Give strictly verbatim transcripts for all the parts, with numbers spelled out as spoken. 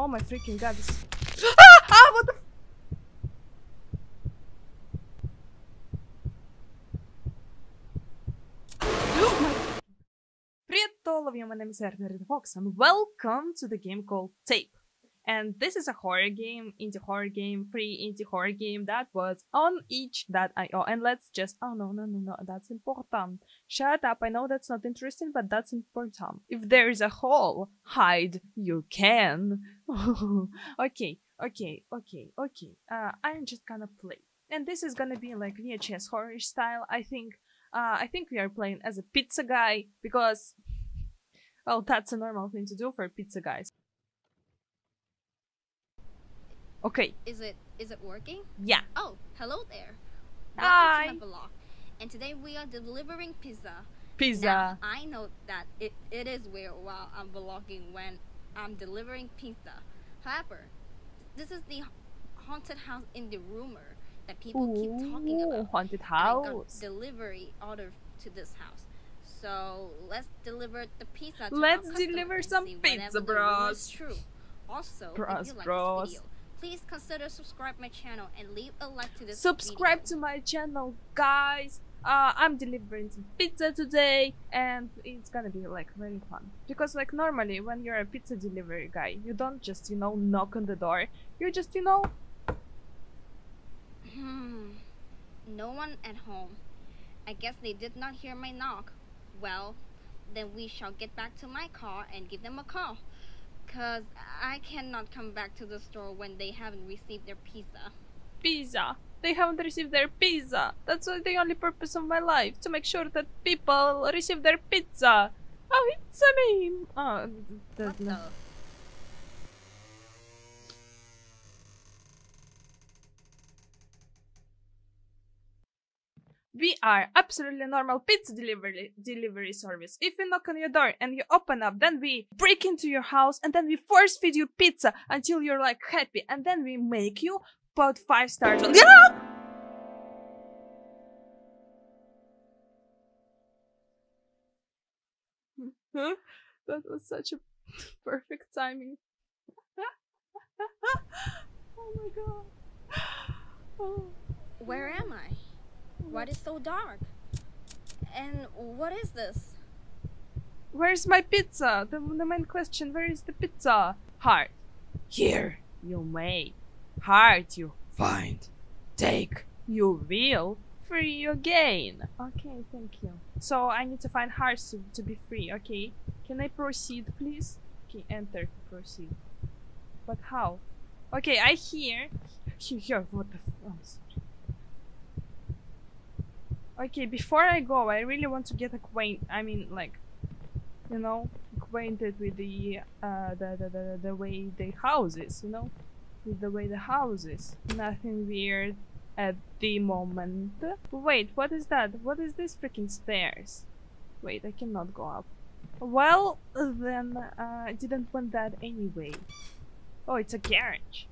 Oh my freaking god, this... ah! Ah! What the... My name is Erderi The Fox and welcome to the game called Tape. And this is a horror game, indie horror game, free indie horror game that was on itch dot i o. And let's just... oh no, no, no, no, that's important. Shut up, I know that's not interesting, but that's important. If there is a hole, hide, you can. okay, okay, okay, okay. Uh, I'm just gonna play. And this is gonna be like V H S horror style, I think. Uh, I think we are playing as a pizza guy because... well, that's a normal thing to do for pizza guys. Okay. Is it is it working? Yeah. Oh, hello there. Hi. Welcome to my blog. And today we are delivering pizza. Pizza. Now, I know that it, it is weird while I'm vlogging when I'm delivering pizza. However, this is the haunted house in the rumor that people Ooh, keep talking about. Haunted house. And I got delivery order to this house. So let's deliver the pizza to Let's deliver some pizza, bros. True. Also, bros, if you like bros. this video, please consider subscribe my channel and leave a like to this Subscribe video. to my channel, guys. Uh, I'm delivering some pizza today, and it's gonna be like very fun. Because like normally, when you're a pizza delivery guy, you don't just you know knock on the door. You just you know. Hmm. No one at home. I guess they did not hear my knock. Well, then we shall get back to my car and give them a call, cause I cannot come back to the store when they haven't received their pizza. Pizza? They haven't received their pizza. That's the only purpose of my life, to make sure that people receive their pizza. Oh, it's a meme. Oh, that's not. We are absolutely normal pizza delivery delivery service. If we knock on your door and you open up, then we break into your house and then we force feed you pizza until you're like happy, and then we make you put five stars on. Yeah! That was such a perfect timing. Oh my god. Oh. Where am I? Why is it so dark? And what is this? Where's my pizza? The, the main question, where is the pizza? Heart, here you may. Heart you find. Take, you will. Free again. Okay, thank you. So I need to find hearts to, to be free, okay? Can I proceed, please? Okay, enter to proceed. But how? Okay, I hear. Here, what the f- I'm sorry. Okay, before I go, I really want to get acquainted. I mean, like, you know, acquainted with the uh, the, the, the the way the houses, you know, with the way the houses. Nothing weird at the moment. Wait, what is that? What is this freaking stairs? Wait, I cannot go up. Well, then uh, I didn't want that anyway. Oh, it's a garage.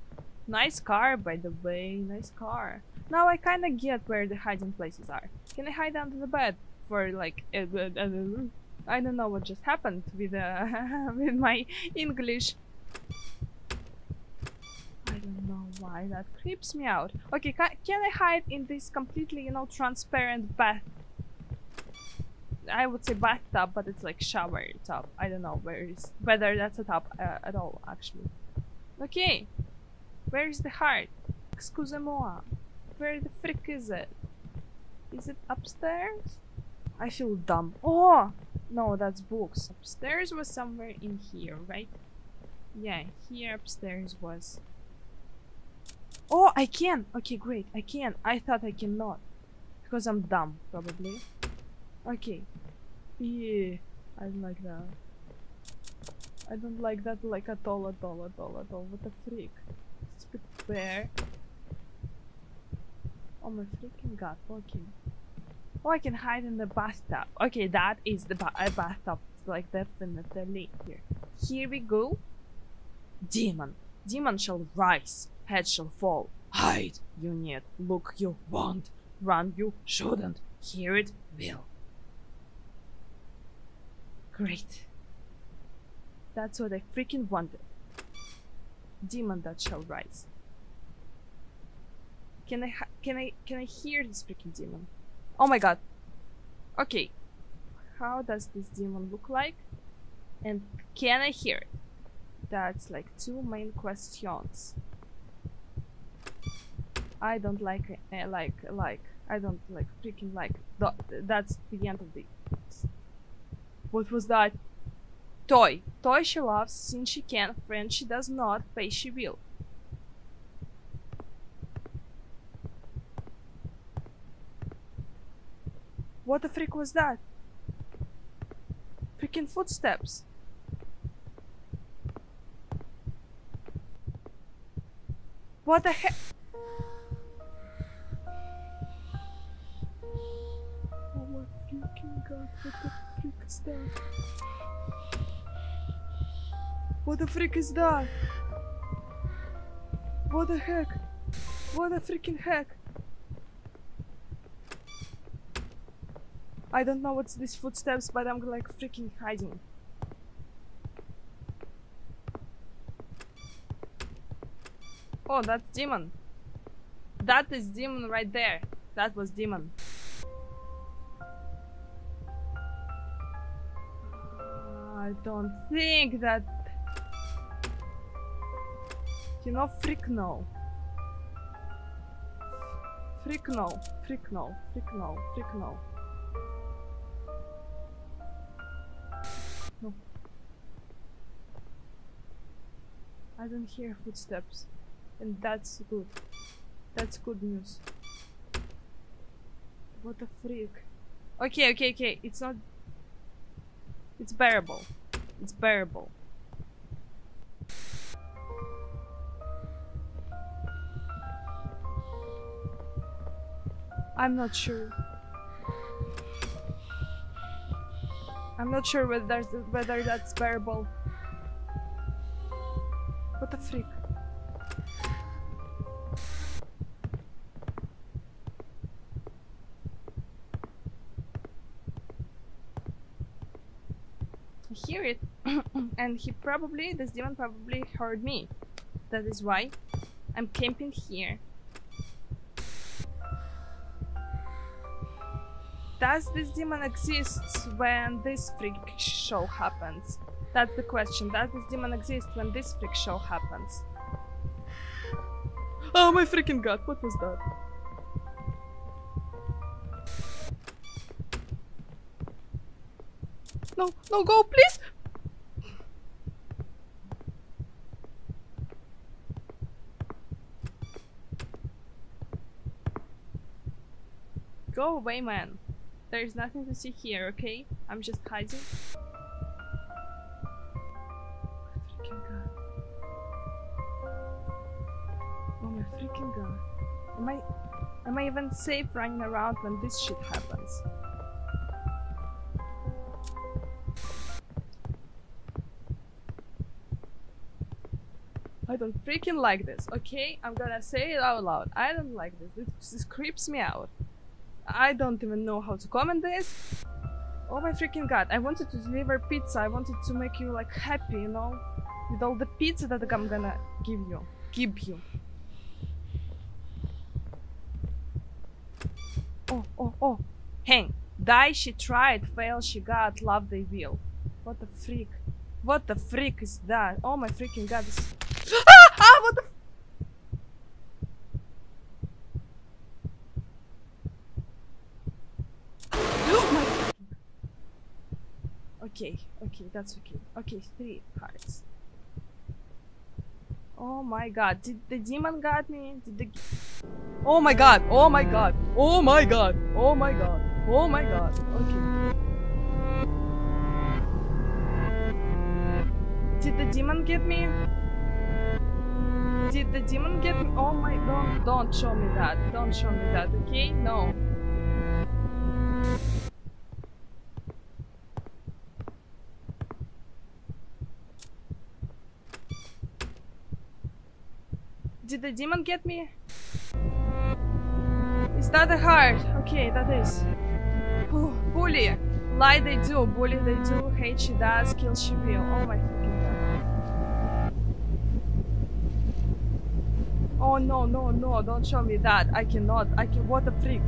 Nice car, by the way. Nice car. Now I kinda get where the hiding places are. Can I hide under the bed for like... Uh, uh, uh, I don't know what just happened with uh, with my English. I don't know why that creeps me out. Okay, ca can I hide in this completely, you know, transparent bath? I would say bathtub, but it's like shower tub. I don't know where is whether that's a tub uh, at all, actually. Okay, where is the heart? Excusez-moi. Where the frick is it? Is it upstairs? I feel dumb. Oh! No, that's books. Upstairs was somewhere in here, right? Yeah, here upstairs was... oh, I can! Okay, great, I can. I thought I cannot. Because I'm dumb, probably. Okay. Yeah, I don't like that. I don't like that like at all, at all, at all, at all. What the frick? Stupid bear. Oh my freaking god, okay. Oh, I can hide in the bathtub. Okay, that is the ba uh, bathtub, like definitely here. Here we go. Demon. Demon shall rise, head shall fall. Hide, you need, look, you want, run, you shouldn't, hear it will. Great. That's what I freaking wanted. demon that shall rise. Can I ha can I can I hear this freaking demon? Oh my god. Okay. How does this demon look like? And can I hear it? That's like two main questions. I don't like it. I like like I don't like freaking like the, that's the end of the. What was that? Toy. Toy she loves, since she can. Friend she does not, pay she will. What the freak was that? Freaking footsteps. What the heck? Oh my freaking god, what the freak is that? What the freak is that? What the heck? What the freaking heck? I don't know what's these footsteps, but I'm like freaking hiding. Oh, that's demon. That is demon right there. That was demon. I don't think that... You know, freak no. Freak no. Freak no. Freak no. Freak no. No. I don't hear footsteps. And that's good. That's good news. What a freak. Okay, okay, okay. It's not... It's bearable. It's bearable. I'm not sure. I'm not sure whether that's, whether that's bearable. What a freak. Hear it. And he probably, this demon probably heard me. That is why I'm camping here. Does this demon exist when this freak show happens? That's the question. Does this demon exist when this freak show happens? Oh my freaking god, what was that? No, no, go, please! Go away, man. There is nothing to see here, okay? I'm just hiding. Oh my freaking god. Oh my freaking god. Am I... Am I even safe running around when this shit happens? I don't freaking like this, okay? I'm gonna say it out loud. I don't like this. This, this creeps me out. I don't even know how to comment this. Oh my freaking god, I wanted to deliver pizza. I wanted to make you like happy, you know? With all the pizza that I'm gonna give you. Give you. Oh, oh, oh. Hang. Die she tried, fail she got, love they will. What the freak. What the freak is that? Oh my freaking god. This Ah! Ah! What the f- oh my. Okay, okay, that's okay. Okay, three hearts. Oh my god, did the demon got me? Did the Oh my god, oh my god, oh my god, oh my god, oh my god, okay. Did the demon get me? Did the demon get me? Oh my god, don't show me that. Don't show me that, okay? No. Did the demon get me? Is that a heart? Okay, that is. Ooh, bully. Lie they do, bully they do, hate she does, kill she will. Oh my freaking god. Oh no, no, no, don't show me that. I cannot. I can. What a freak.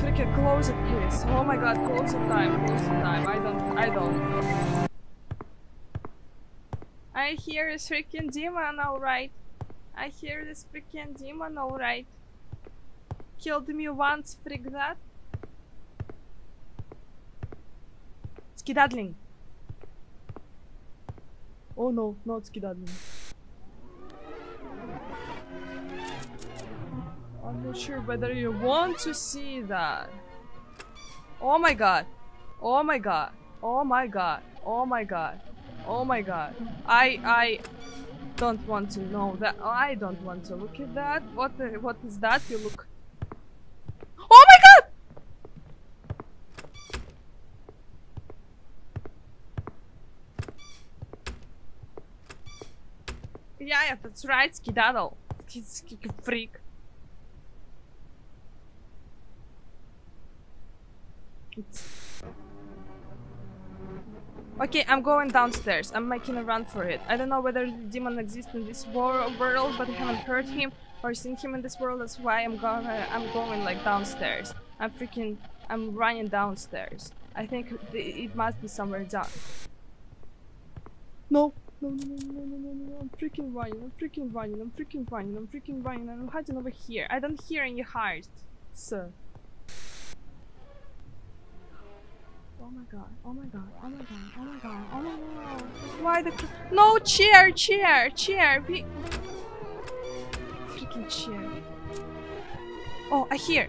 Freaking close it, please. Oh my god, close the time, close the time. I don't, I don't. I hear this freaking demon, alright. I hear this freaking demon, alright. Killed me once, freak that. Skedaddling. Oh no, not skedaddling. I'm not sure whether you want to see that. Oh my god. Oh my god. Oh my god. Oh my god. Oh my god. I I don't want to know that. I don't want to look at that. What the, what is that? You look. Oh my god. Yeah, yeah, that's right. Skedaddle. Freak. It's... Okay, I'm going downstairs. I'm making a run for it. I don't know whether the demon exists in this world, but I haven't heard him or seen him in this world. That's why I'm going. I'm going like downstairs. I'm freaking. I'm running downstairs. I think it must be somewhere down. No, no, no, no, no, no, no, no! I'm freaking running! I'm freaking running! I'm freaking running! I'm freaking running! I'm hiding over here. I don't hear any heart, sir. Oh my god, oh my god, oh my god, oh my god, oh my god. Why the. No, chair, chair, chair. Be freaking chair. Oh, I hear.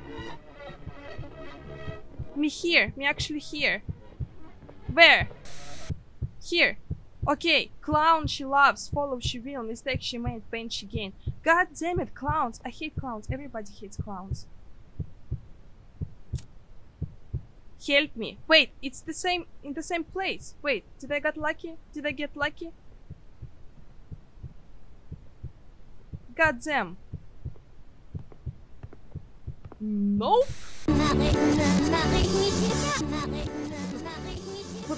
Me here, me actually here. Where? Here. Okay, clown she loves, follow she will, mistake she made, pain she gained. God damn it, clowns. I hate clowns. Everybody hates clowns. Help me. Wait, it's the same in the same place. Wait, did I get lucky? Did I get lucky? God damn. Nope. What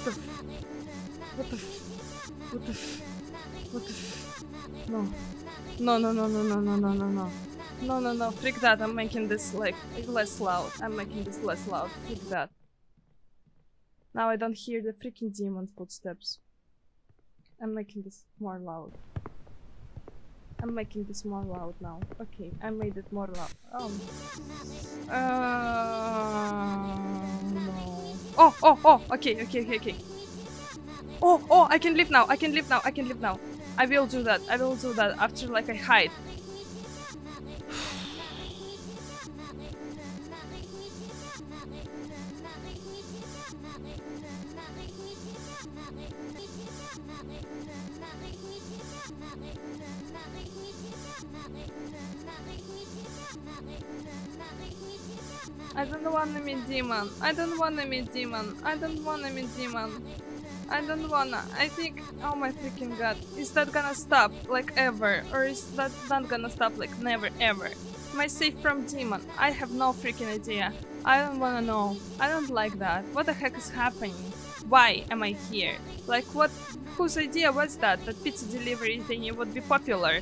the f What the f What the f What the f No. No no no no no no no no no. No no no, freak that, I'm making this like less loud. I'm making this less loud. Freak that. Now I don't hear the freaking demon footsteps. I'm making this more loud. I'm making this more loud now. Okay, I made it more loud. Oh. Uh, no. Oh, oh, oh, okay, okay, okay, okay. Oh, oh, I can leave now, I can leave now, I can leave now. I will do that, I will do that after like I hide. I don't wanna meet demon. I don't wanna meet demon. I don't wanna meet demon. I don't wanna. I think. Oh my freaking god! Is that gonna stop like ever, or is that not gonna stop like never ever? Am I safe from demon? I have no freaking idea. I don't wanna know. I don't like that. What the heck is happening? Why am I here? Like what? Whose idea was that? That pizza delivery thing would be popular.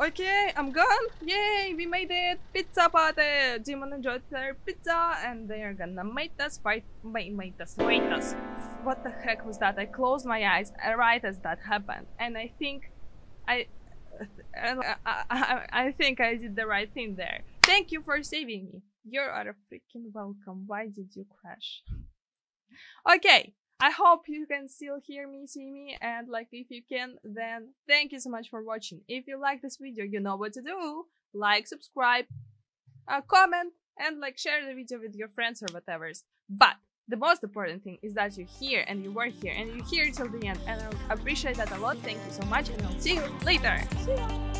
Okay, I'm gone! Yay, we made it! Pizza party! Demon enjoyed their pizza and they are gonna make us fight. Make us, wait us. What the heck was that? I closed my eyes right as that happened. And I think I, I, I, I think I did the right thing there. Thank you for saving me. You are a freaking welcome. Why did you crash? Okay. I hope you can still hear me, see me, and like if you can, then thank you so much for watching. If you like this video, you know what to do. Like, subscribe, uh, comment, and like share the video with your friends or whatever. But the most important thing is that you're here and you were here and you here till the end, and I appreciate that a lot. Thank you so much and I'll see you later. See ya.